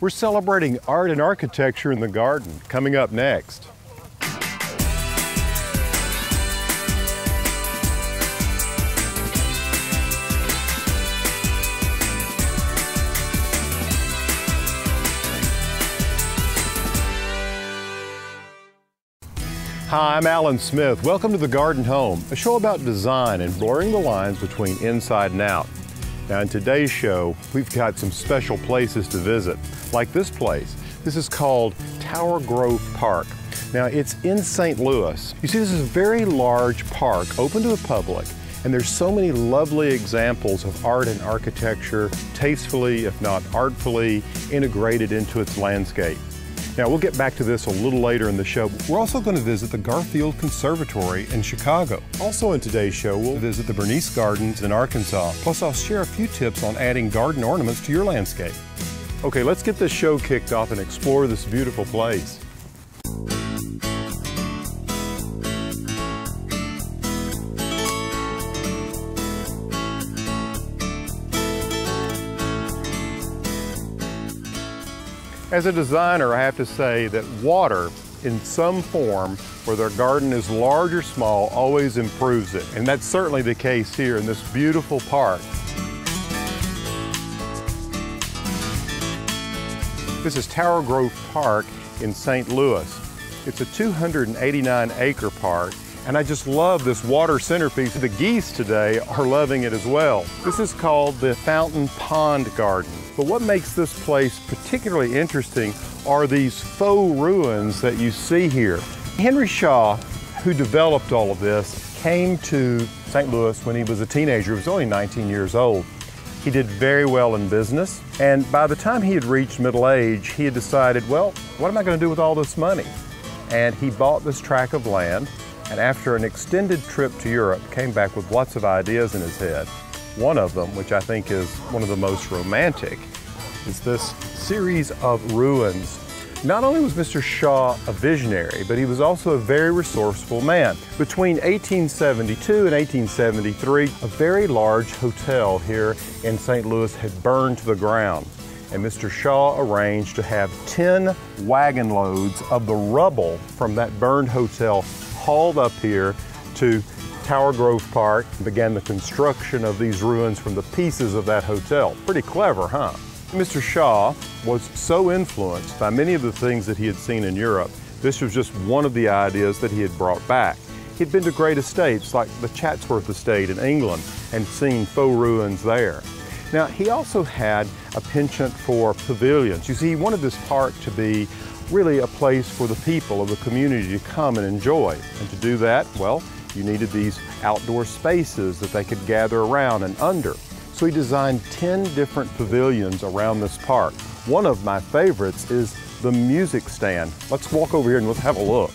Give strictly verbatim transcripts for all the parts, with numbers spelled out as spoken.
We're celebrating art and architecture in the garden, coming up next. Hi, I'm Alan Smith. Welcome to The Garden Home, a show about design and blurring the lines between inside and out. Now, in today's show, we've got some special places to visit, like this place. This is called Tower Grove Park. Now, it's in Saint Louis. You see, this is a very large park open to the public, and there's so many lovely examples of art and architecture, tastefully, if not artfully, integrated into its landscape. Now, we'll get back to this a little later in the show. We're also going to visit the Garfield Conservatory in Chicago. Also in today's show, we'll visit the Bernice Gardens in Arkansas. Plus, I'll share a few tips on adding garden ornaments to your landscape. Okay, let's get this show kicked off and explore this beautiful place. As a designer, I have to say that water in some form, whether a garden is large or small, always improves it. And that's certainly the case here in this beautiful park. This is Tower Grove Park in Saint Louis. It's a two hundred eighty-nine acre park, and I just love this water centerpiece. The geese today are loving it as well. This is called the Fountain Pond Garden. But what makes this place particularly interesting are these faux ruins that you see here. Henry Shaw, who developed all of this, came to Saint Louis when he was a teenager. He was only nineteen years old. He did very well in business, and by the time he had reached middle age, he had decided, well, what am I going to do with all this money? And he bought this tract of land, and after an extended trip to Europe, came back with lots of ideas in his head. One of them, which I think is one of the most romantic, is this series of ruins. Not only was Mister Shaw a visionary, but he was also a very resourceful man. Between eighteen seventy-two and eighteen seventy-three, a very large hotel here in Saint Louis had burned to the ground, and Mister Shaw arranged to have ten wagon loads of the rubble from that burned hotel hauled up here to Tower Grove Park, began the construction of these ruins from the pieces of that hotel. Pretty clever, huh? Mister Shaw was so influenced by many of the things that he had seen in Europe, this was just one of the ideas that he had brought back. He'd been to great estates like the Chatsworth Estate in England and seen faux ruins there. Now, he also had a penchant for pavilions. You see, he wanted this park to be really a place for the people of the community to come and enjoy. And to do that, well, you needed these outdoor spaces that they could gather around and under. So he designed ten different pavilions around this park. One of my favorites is the music stand. Let's walk over here and let's have a look.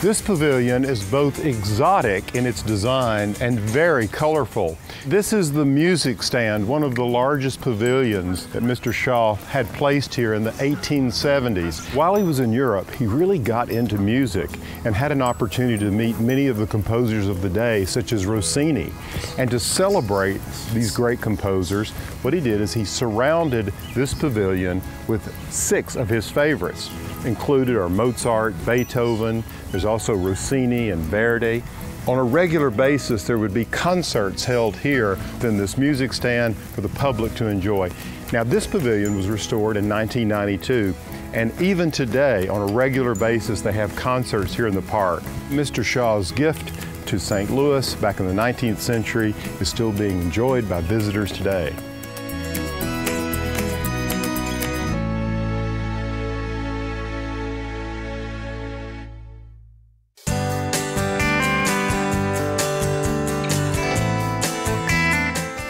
This pavilion is both exotic in its design and very colorful. This is the music stand, one of the largest pavilions that Mister Shaw had placed here in the eighteen seventies. While he was in Europe, he really got into music and had an opportunity to meet many of the composers of the day, such as Rossini. And to celebrate these great composers, what he did is he surrounded this pavilion with six of his favorites. Included are Mozart, Beethoven, there's also Rossini and Verdi. On a regular basis, there would be concerts held here in this music stand for the public to enjoy. Now, this pavilion was restored in nineteen ninety-two, and even today, on a regular basis, they have concerts here in the park. Mister Shaw's gift to Saint Louis back in the nineteenth century is still being enjoyed by visitors today.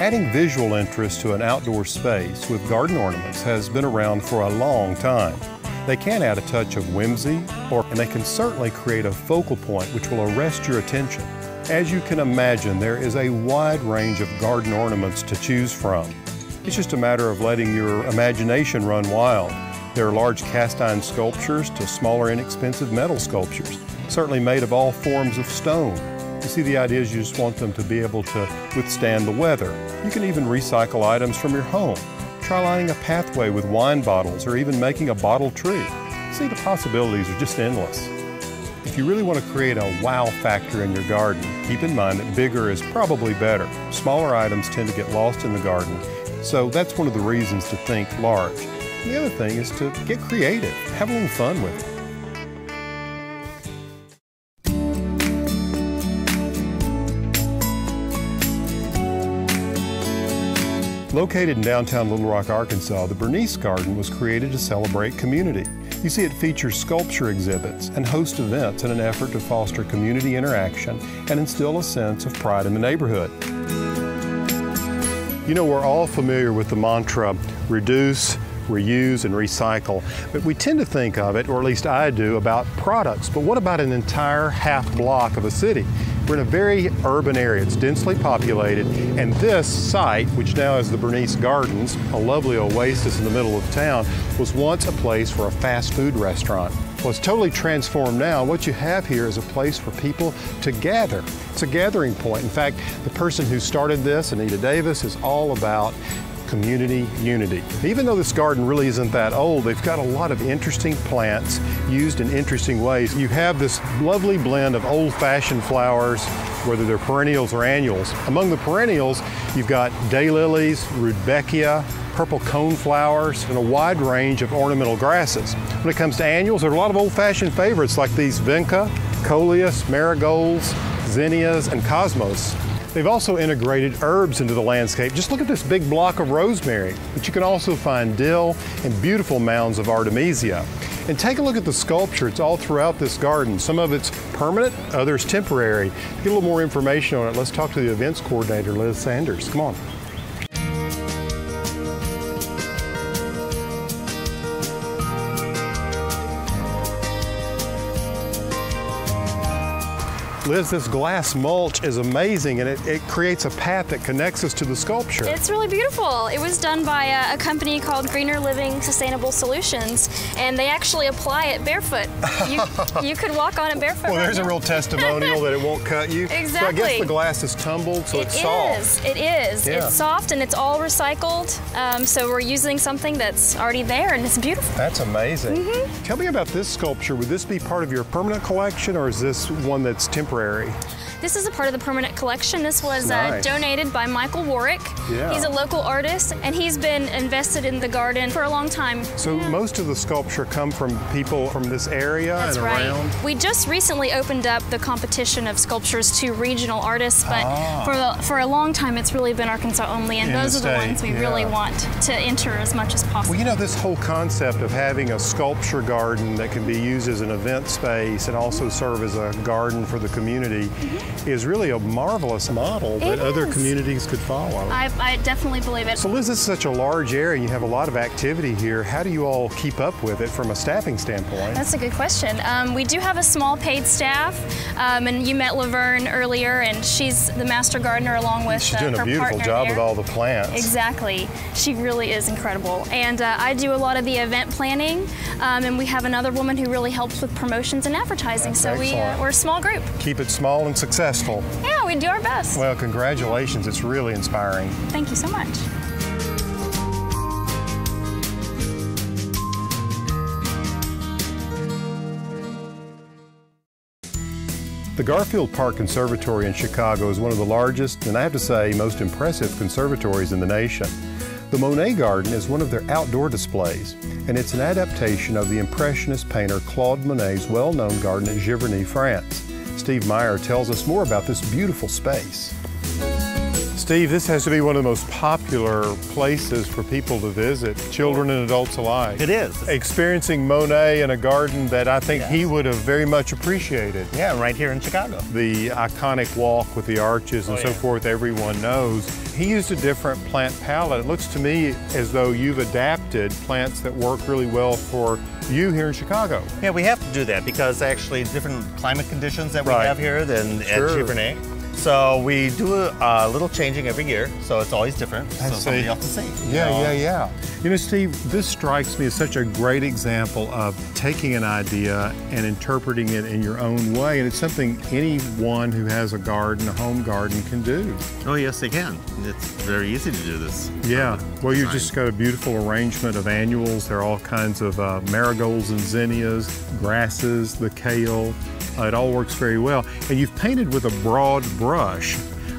Adding visual interest to an outdoor space with garden ornaments has been around for a long time. They can add a touch of whimsy, or, and they can certainly create a focal point which will arrest your attention. As you can imagine, there is a wide range of garden ornaments to choose from. It's just a matter of letting your imagination run wild. There are large cast iron sculptures to smaller, inexpensive metal sculptures, certainly made of all forms of stone. You see, the idea is you just want them to be able to withstand the weather. You can even recycle items from your home. Try lining a pathway with wine bottles or even making a bottle tree. See, the possibilities are just endless. If you really want to create a wow factor in your garden, keep in mind that bigger is probably better. Smaller items tend to get lost in the garden, so that's one of the reasons to think large. The other thing is to get creative, have a little fun with it. Located in downtown Little Rock, Arkansas, the Bernice Garden was created to celebrate community. You see, it features sculpture exhibits and hosts events in an effort to foster community interaction and instill a sense of pride in the neighborhood. You know, we're all familiar with the mantra, reduce, reuse, and recycle, but we tend to think of it, or at least I do, about products. But what about an entire half block of a city? We're in a very urban area. It's densely populated, and this site, which now is the Bernice Gardens, a lovely oasis in the middle of town, was once a place for a fast food restaurant. Well, it's totally transformed now. What you have here is a place for people to gather. It's a gathering point. In fact, the person who started this, Anita Davis, is all about community unity. Even though this garden really isn't that old, they've got a lot of interesting plants used in interesting ways. You have this lovely blend of old-fashioned flowers, whether they're perennials or annuals. Among the perennials, you've got daylilies, rudbeckia, purple coneflowers, and a wide range of ornamental grasses. When it comes to annuals, there are a lot of old-fashioned favorites like these vinca, coleus, marigolds, zinnias, and cosmos. They've also integrated herbs into the landscape. Just look at this big block of rosemary, but you can also find dill and beautiful mounds of artemisia. And take a look at the sculpture. It's all throughout this garden. Some of it's permanent, others temporary. Get a little more information on it. Let's talk to the events coordinator, Liz Sanders. Come on. Liz, this glass mulch is amazing, and it, it creates a path that connects us to the sculpture. It's really beautiful. It was done by a, a company called Greener Living Sustainable Solutions, and they actually apply it barefoot. You, you could walk on it barefoot. Well, right there's now. A real testimonial that it won't cut you. Exactly. So I guess the glass is tumbled, so it it's soft. Is. It is. Yeah. It's soft, and it's all recycled, um, so we're using something that's already there, and it's beautiful. That's amazing. Mm-hmm. Tell me about this sculpture. Would this be part of your permanent collection, or is this one that's temporary? This is a part of the permanent collection. This was nice. uh, donated by Michael Warwick. Yeah. He's a local artist, and he's been invested in the garden for a long time. So yeah. Most of the sculpture come from people from this area That's and right. around? We just recently opened up the competition of sculptures to regional artists, but ah. for, the, for a long time it's really been Arkansas only, and in those the are state. The ones we yeah. really want to enter as much as possible. Well, you know, this whole concept of having a sculpture garden that can be used as an event space and also serve as a garden for the community Community mm-hmm. is really a marvelous model it that is. Other communities could follow. I, I definitely believe it. So Liz, this is such a large area. You have a lot of activity here. How do you all keep up with it from a staffing standpoint? That's a good question. Um, we do have a small paid staff, um, and you met Laverne earlier, and she's the master gardener along with She's doing uh, her a beautiful job there. With all the plants. Exactly. She really is incredible. And uh, I do a lot of the event planning, um, and we have another woman who really helps with promotions and advertising. That's so we, uh, we're a small group. Keep it small and successful. Yeah, we do our best. Well, congratulations. It's really inspiring. Thank you so much. The Garfield Park Conservatory in Chicago is one of the largest, and I have to say, most impressive conservatories in the nation. The Monet Garden is one of their outdoor displays, and it's an adaptation of the Impressionist painter Claude Monet's well-known garden at Giverny, France. Steve Meyer tells us more about this beautiful space. Steve, this has to be one of the most popular places for people to visit, children and adults alike. It is. Experiencing Monet in a garden that I think yes. he would have very much appreciated. Yeah, right here in Chicago. The iconic walk with the arches and oh, so yeah. forth, everyone knows. He used a different plant palette. It looks to me as though you've adapted plants that work really well for you here in Chicago. Yeah, we have to do that because actually different climate conditions that we right. have here than sure. at Giverny. So we do a, a little changing every year, so it's always different. So something else to see. Yeah, know? yeah, yeah. You know, Steve, this strikes me as such a great example of taking an idea and interpreting it in your own way, and it's something anyone who has a garden, a home garden, can do. Oh yes, they can. It's very easy to do this. Yeah. Well, you just got a beautiful arrangement of annuals. There are all kinds of uh, marigolds and zinnias, grasses, the kale. Uh, it all works very well. And you've painted with a broad brush,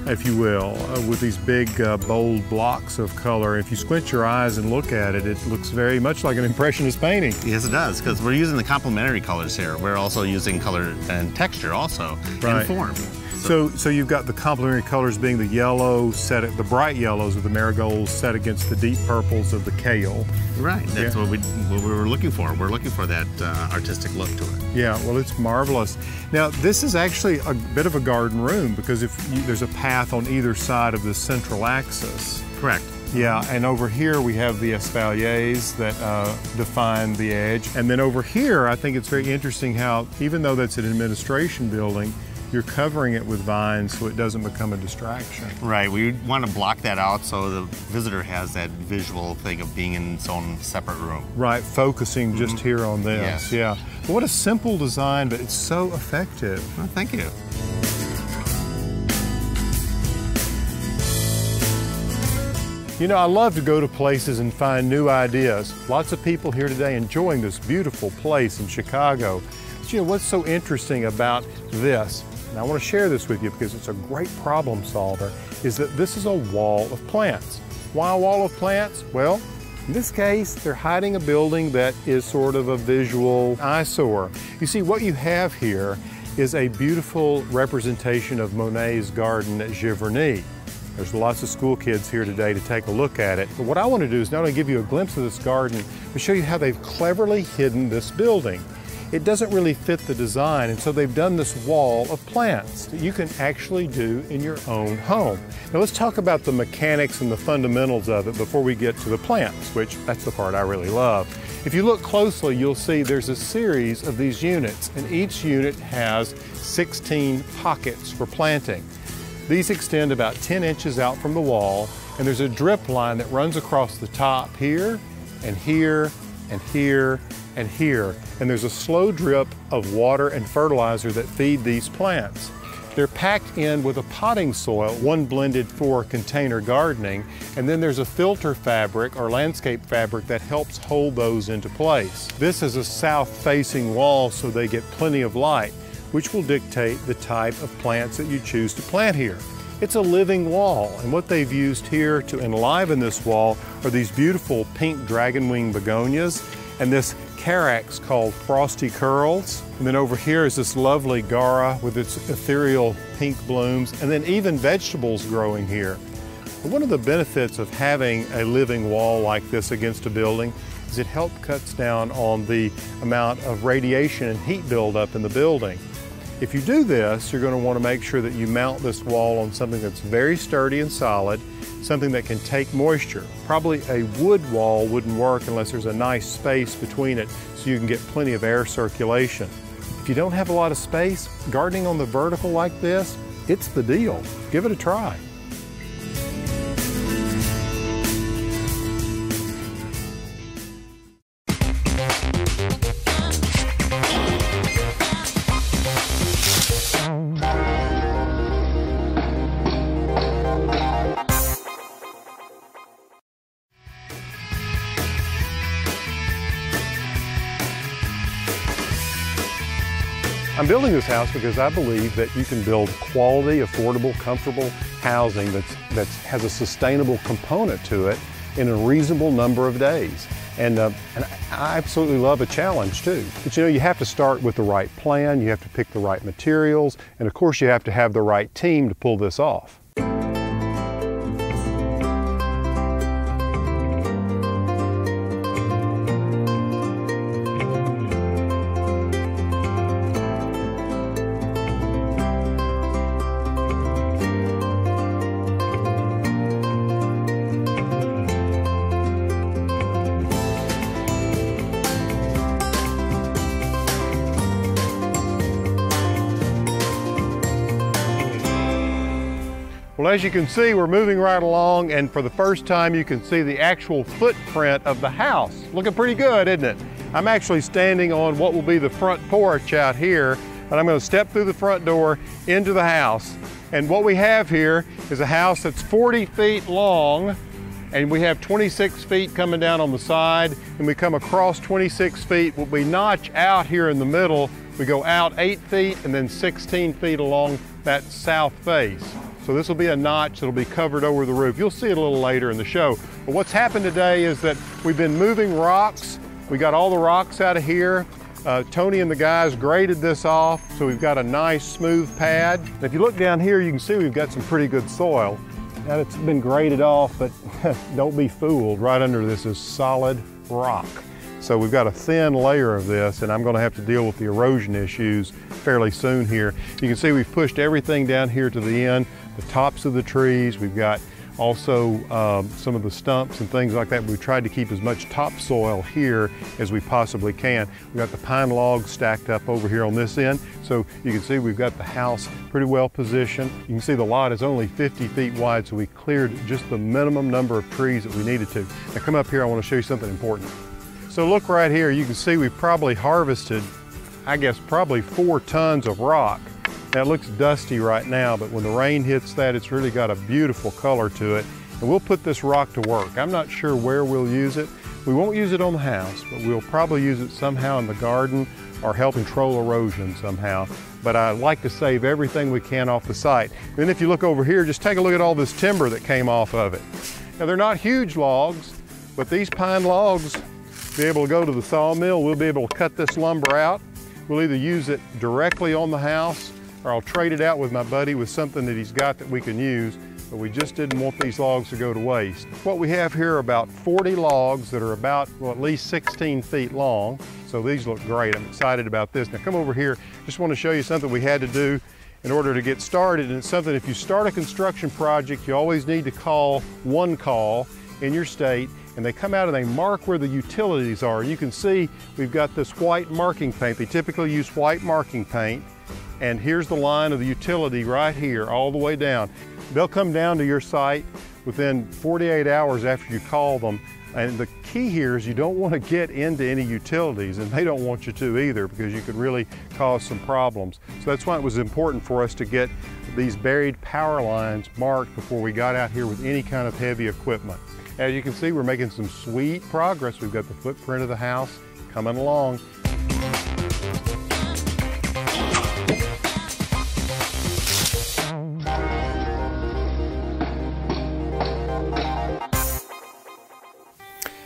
if you will, uh, with these big, uh, bold blocks of color. If you squint your eyes and look at it, it looks very much like an impressionist painting. Yes, it does, because we're using the complementary colors here. We're also using color and texture also, right. And form. So, so you've got the complementary colors being the yellow set, the bright yellows of the marigolds set against the deep purples of the kale. Right, that's yeah. what, we, what we were looking for. We're looking for that uh, artistic look to it. Yeah, well, it's marvelous. Now, this is actually a bit of a garden room because if you, there's a path on either side of the central axis. Correct. Yeah, and over here we have the espaliers that uh, define the edge. And then over here, I think it's very interesting how, even though that's an administration building, you're covering it with vines so it doesn't become a distraction. Right, we want to block that out so the visitor has that visual thing of being in its own separate room. Right, focusing mm-hmm. just here on this, yes. yeah. Well, what a simple design, but it's so effective. Well, thank you. You know, I love to go to places and find new ideas. Lots of people here today enjoying this beautiful place in Chicago. But you know, what's so interesting about this? And I want to share this with you because it's a great problem solver, is that this is a wall of plants. Why a wall of plants? Well, in this case, they're hiding a building that is sort of a visual eyesore. You see, what you have here is a beautiful representation of Monet's garden at Giverny. There's lots of school kids here today to take a look at it. But what I want to do is not only give you a glimpse of this garden, but show you how they've cleverly hidden this building. It doesn't really fit the design, and so they've done this wall of plants that you can actually do in your own home. Now let's talk about the mechanics and the fundamentals of it before we get to the plants, which that's the part I really love. If you look closely, you'll see there's a series of these units, and each unit has sixteen pockets for planting. These extend about ten inches out from the wall, and there's a drip line that runs across the top here, and here, and here, and here, and there's a slow drip of water and fertilizer that feed these plants. They're packed in with a potting soil, one blended for container gardening, and then there's a filter fabric or landscape fabric that helps hold those into place. This is a south-facing wall, so they get plenty of light, which will dictate the type of plants that you choose to plant here. It's a living wall, and what they've used here to enliven this wall are these beautiful pink dragonwing begonias and this Carax called Frosty Curls. And then over here is this lovely Gara with its ethereal pink blooms, and then even vegetables growing here. And one of the benefits of having a living wall like this against a building is it helps cuts down on the amount of radiation and heat buildup in the building. If you do this, you're going to want to make sure that you mount this wall on something that's very sturdy and solid, something that can take moisture. Probably a wood wall wouldn't work unless there's a nice space between it so you can get plenty of air circulation. If you don't have a lot of space, gardening on the vertical like this, it's the deal. Give it a try. I'm building this house because I believe that you can build quality, affordable, comfortable housing that's, that has a sustainable component to it in a reasonable number of days. And, uh, and I absolutely love a challenge too. But you know, you have to start with the right plan, you have to pick the right materials, and of course you have to have the right team to pull this off. Well, as you can see, we're moving right along, and for the first time you can see the actual footprint of the house. Looking pretty good, isn't it? I'm actually standing on what will be the front porch out here, and I'm going to step through the front door into the house. And what we have here is a house that's forty feet long, and we have twenty-six feet coming down on the side, and we come across twenty-six feet. We notch out here in the middle. We go out eight feet and then sixteen feet along that south face. So this will be a notch that'll be covered over the roof. You'll see it a little later in the show. But what's happened today is that we've been moving rocks. We got all the rocks out of here. Uh, Tony and the guys graded this off, so we've got a nice smooth pad. And if you look down here, you can see we've got some pretty good soil. Now it's been graded off, but don't be fooled. Right under this is solid rock. So we've got a thin layer of this, and I'm going to have to deal with the erosion issues fairly soon here. You can see we've pushed everything down here to the end, the tops of the trees. We've got also um, some of the stumps and things like that. We've tried to keep as much topsoil here as we possibly can. We've got the pine logs stacked up over here on this end. So you can see we've got the house pretty well positioned. You can see the lot is only fifty feet wide, so we cleared just the minimum number of trees that we needed to. Now come up here, I want to show you something important. So look right here, you can see we've probably harvested, I guess, probably four tons of rock. Now it looks dusty right now, but when the rain hits that, it's really got a beautiful color to it. And we'll put this rock to work. I'm not sure where we'll use it. We won't use it on the house, but we'll probably use it somehow in the garden or help control erosion somehow. But I like to save everything we can off the site. Then if you look over here, just take a look at all this timber that came off of it. Now they're not huge logs, but these pine logs, be able to go to the sawmill. We'll be able to cut this lumber out. We'll either use it directly on the house, or I'll trade it out with my buddy with something that he's got that we can use, but we just didn't want these logs to go to waste. What we have here are about forty logs that are about, well, at least sixteen feet long. So these look great. I'm excited about this. Now come over here. Just want to show you something we had to do in order to get started. And it's something, if you start a construction project, you always need to call one call in your state, and they come out and they mark where the utilities are. You can see we've got this white marking paint. They typically use white marking paint, and here's the line of the utility right here, all the way down. They'll come down to your site within forty-eight hours after you call them, and the key here is you don't want to get into any utilities, and they don't want you to either, because you could really cause some problems. So that's why it was important for us to get these buried power lines marked before we got out here with any kind of heavy equipment. As you can see, we're making some sweet progress. We've got the footprint of the house coming along.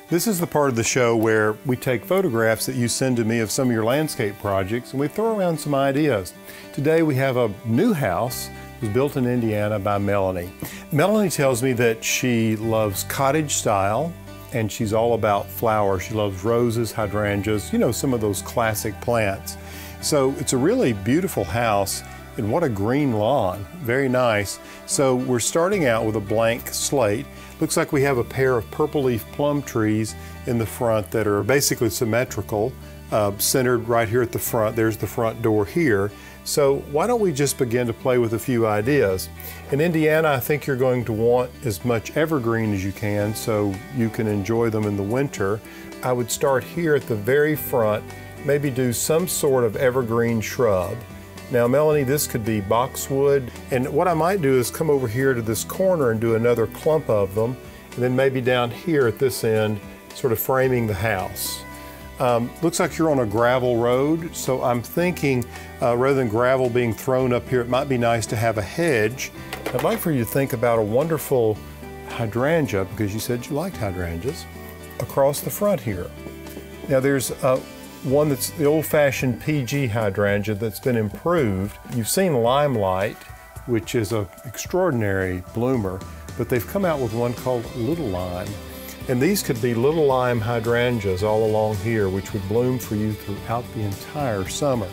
This is the part of the show where we take photographs that you send to me of some of your landscape projects, and we throw around some ideas. Today we have a new house. It was built in Indiana by Melanie. Melanie tells me that she loves cottage style, and she's all about flowers. She loves roses, hydrangeas, you know, some of those classic plants. So it's a really beautiful house, and what a green lawn, very nice. So we're starting out with a blank slate. Looks like we have a pair of purple leaf plum trees in the front that are basically symmetrical, uh, centered right here at the front. There's the front door here. So why don't we just begin to play with a few ideas? In Indiana, I think you're going to want as much evergreen as you can so you can enjoy them in the winter. I would start here at the very front, maybe do some sort of evergreen shrub. Now, Melanie, this could be boxwood, and what I might do is come over here to this corner and do another clump of them, and then maybe down here at this end, sort of framing the house. Um, looks like you're on a gravel road, so I'm thinking uh, rather than gravel being thrown up here, it might be nice to have a hedge. I'd like for you to think about a wonderful hydrangea, because you said you liked hydrangeas, across the front here. Now there's uh, one that's the old-fashioned P G hydrangea that's been improved. You've seen Limelight, which is an extraordinary bloomer, but they've come out with one called Little Lime. And these could be Little Lime hydrangeas all along here, which would bloom for you throughout the entire summer.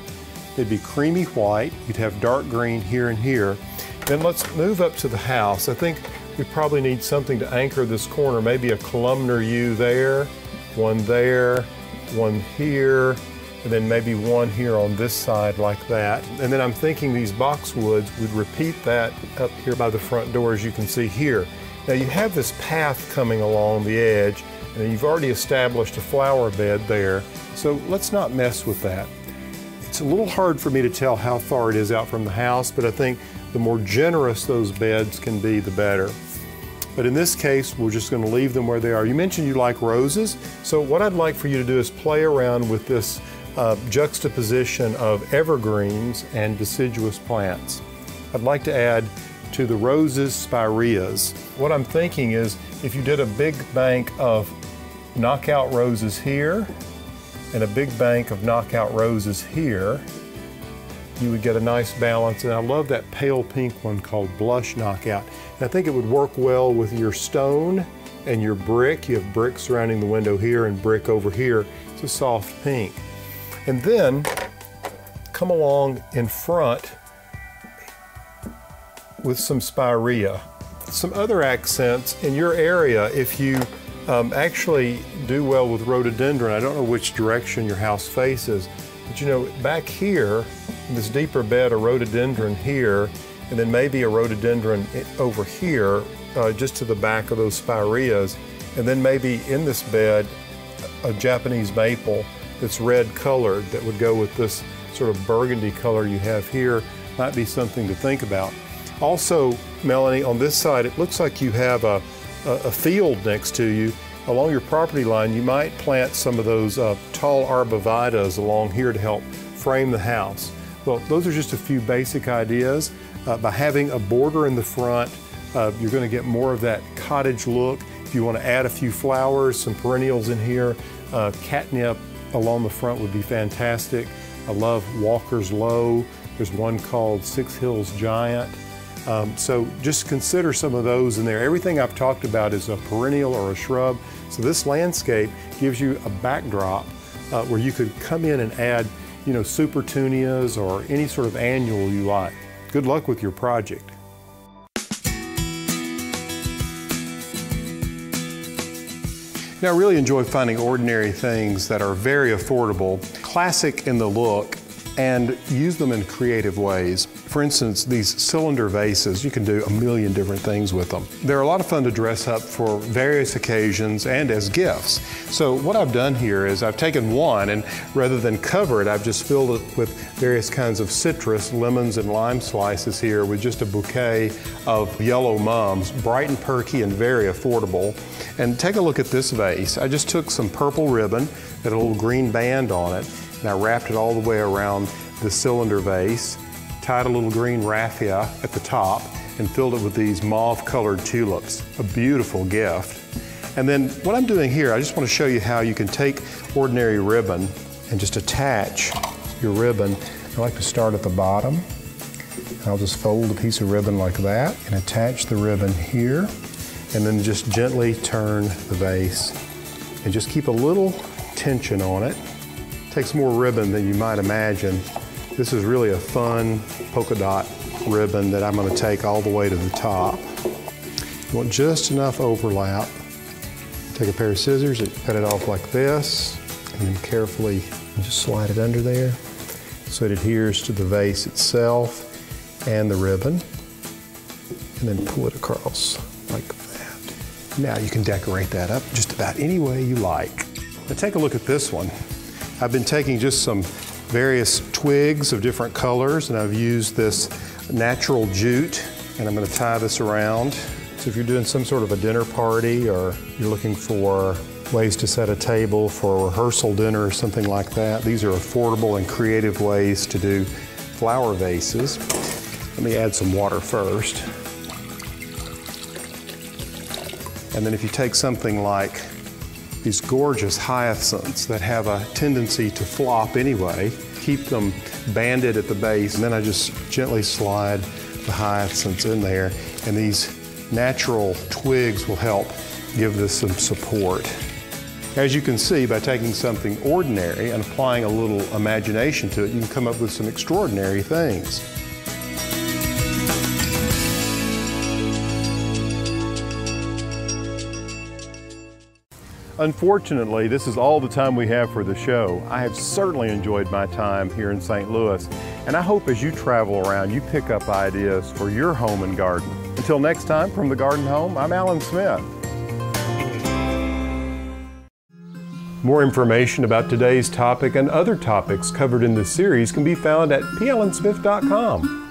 They'd be creamy white. You'd have dark green here and here. Then let's move up to the house. I think we probably need something to anchor this corner, maybe a columnar U there, one there, one here, and then maybe one here on this side like that. And then I'm thinking these boxwoods would repeat that up here by the front door, as you can see here. Now you have this path coming along the edge, and you've already established a flower bed there, so let's not mess with that. It's a little hard for me to tell how far it is out from the house, but I think the more generous those beds can be, the better. But in this case, we're just going to leave them where they are. You mentioned you like roses, so what I'd like for you to do is play around with this uh, juxtaposition of evergreens and deciduous plants. I'd like to add to the roses spireas. What I'm thinking is if you did a big bank of knockout roses here and a big bank of knockout roses here, you would get a nice balance. And I love that pale pink one called Blush Knockout. And I think it would work well with your stone and your brick. You have brick surrounding the window here and brick over here. It's a soft pink. And then come along in front with some spirea. Some other accents in your area, if you um, actually do well with rhododendron, I don't know which direction your house faces, but you know, back here, in this deeper bed, a rhododendron here, and then maybe a rhododendron over here, uh, just to the back of those spireas, and then maybe in this bed, a Japanese maple that's red colored that would go with this sort of burgundy color you have here, might be something to think about. Also, Melanie, on this side, it looks like you have a, a, a field next to you. Along your property line, you might plant some of those uh, tall arborvitas along here to help frame the house. Well, those are just a few basic ideas. Uh, by having a border in the front, uh, you're going to get more of that cottage look. If you want to add a few flowers, some perennials in here, uh, catnip along the front would be fantastic. I love Walker's Low. There's one called Six Hills Giant. Um, so just consider some of those in there. Everything I've talked about is a perennial or a shrub. So this landscape gives you a backdrop uh, where you could come in and add, you know, supertunias or any sort of annual you like. Good luck with your project. Now, I really enjoy finding ordinary things that are very affordable, classic in the look, and use them in creative ways. For instance, these cylinder vases, you can do a million different things with them. They're a lot of fun to dress up for various occasions and as gifts. So what I've done here is I've taken one, and rather than cover it, I've just filled it with various kinds of citrus, lemons, and lime slices here with just a bouquet of yellow mums, bright and perky and very affordable. And take a look at this vase. I just took some purple ribbon, had a little green band on it, and I wrapped it all the way around the cylinder vase, tied a little green raffia at the top, and filled it with these mauve colored tulips. A beautiful gift. And then what I'm doing here, I just want to show you how you can take ordinary ribbon and just attach your ribbon. I like to start at the bottom. I'll just fold a piece of ribbon like that and attach the ribbon here, and then just gently turn the vase and just keep a little tension on it. Takes more ribbon than you might imagine. This is really a fun polka dot ribbon that I'm going to take all the way to the top. You want just enough overlap. Take a pair of scissors and cut it off like this, and then carefully just slide it under there so it adheres to the vase itself and the ribbon, and then pull it across like that. Now you can decorate that up just about any way you like. Now take a look at this one. I've been taking just some various twigs of different colors, and I've used this natural jute, and I'm going to tie this around. So if you're doing some sort of a dinner party, or you're looking for ways to set a table for a rehearsal dinner or something like that, these are affordable and creative ways to do flower vases. Let me add some water first. And then if you take something like these gorgeous hyacinths that have a tendency to flop anyway. Keep them banded at the base, and then I just gently slide the hyacinths in there, and these natural twigs will help give this some support. As you can see, by taking something ordinary and applying a little imagination to it, you can come up with some extraordinary things. Unfortunately, this is all the time we have for the show. I have certainly enjoyed my time here in Saint Louis, and I hope as you travel around, you pick up ideas for your home and garden. Until next time, from the Garden Home, I'm Allen Smith. More information about today's topic and other topics covered in the series can be found at P Allen Smith dot com.